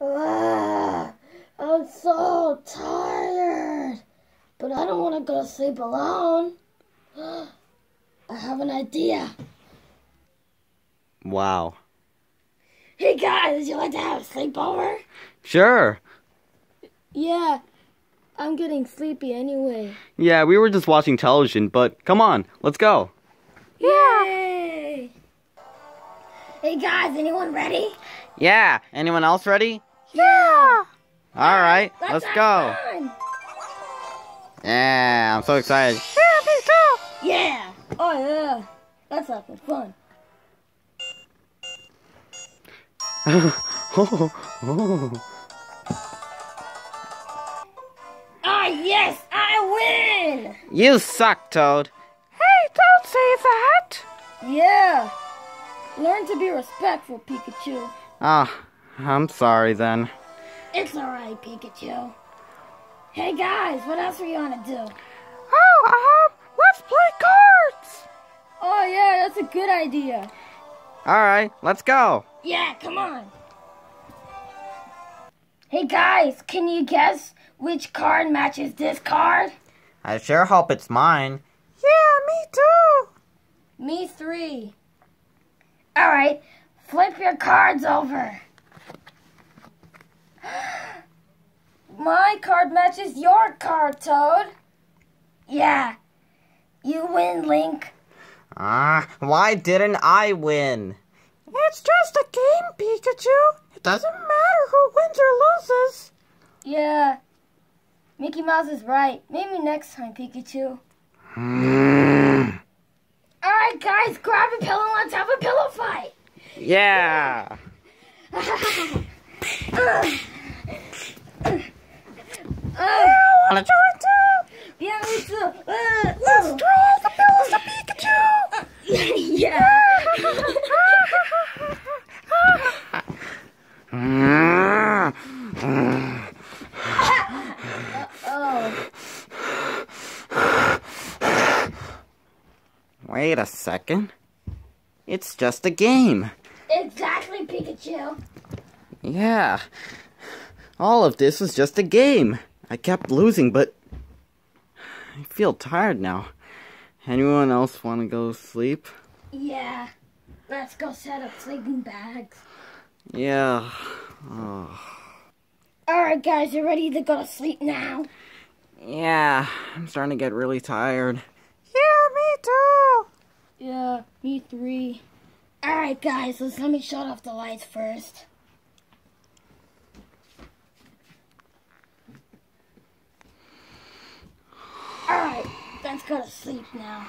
I'm so tired, but I don't want to go to sleep alone. I have an idea. Wow. Hey guys, you like to have a sleepover? Sure. Yeah, I'm getting sleepy anyway. Yeah, we were just watching television, but come on, let's go. Yeah. Yay. Hey guys, anyone ready? Yeah, anyone else ready? Yeah. Alright, let's go. Fun. Yeah, I'm so excited. Yeah, please go. Yeah. Oh yeah, that's having fun. Ah, yes, I win! You suck, Toad. Hey, don't say that. Yeah. Learn to be respectful, Pikachu. Ah, I'm sorry then. It's alright, Pikachu. Hey guys, what else are you gonna do? Oh, let's play cards! Oh yeah, that's a good idea. Alright, let's go. Yeah, come on. Hey guys, can you guess which card matches this card? I sure hope it's mine. Yeah, me too. Me three. Alright, flip your cards over. My card matches your card, Toad. Yeah. You win, Link. Why didn't I win? It's just a game, Pikachu. It doesn't matter who wins or loses. Yeah. Mickey Mouse is right. Maybe next time, Pikachu. Alright, guys, grab a pillow and let's have a pillow fight. Yeah. I want to join too. Yeah, me too. Let's draw the pillows to Pikachu. Yeah. Wait a second. It's just a game. Exactly, Pikachu. Yeah. All of this was just a game. I kept losing, but I feel tired now. Anyone else want to go sleep? Yeah. Let's go set up sleeping bags. Yeah. Oh. Alright guys, you ready to go to sleep now? Yeah. I'm starting to get really tired. Yeah, me too. Yeah, me three. Alright guys, let me shut off the lights first. Alright, let's go to sleep now.